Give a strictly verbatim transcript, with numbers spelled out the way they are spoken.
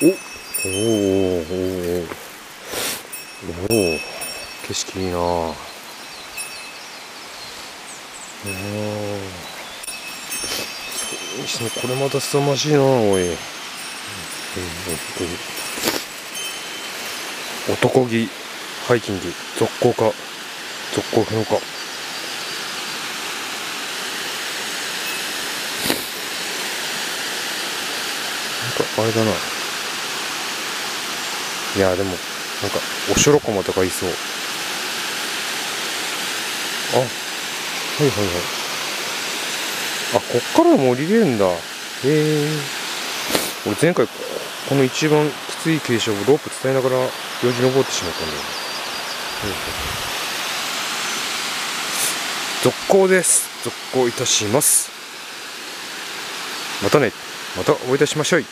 おおーおー景色いいなあ。それにしてもこれまた凄まじいなあ。おい、うんうんうん、男気ハイキング続行か続行不能か。なんかあれだな。いやでも、なんか、おしょろこまとかいそう。あ、はいはいはい。あ、こっからも降りれるんだ。へえ。俺前回、この一番きつい傾斜をロープ伝えながら、よじ登ってしまったんだよ。続行です。続行いたします。またね。またお会いいたしましょう。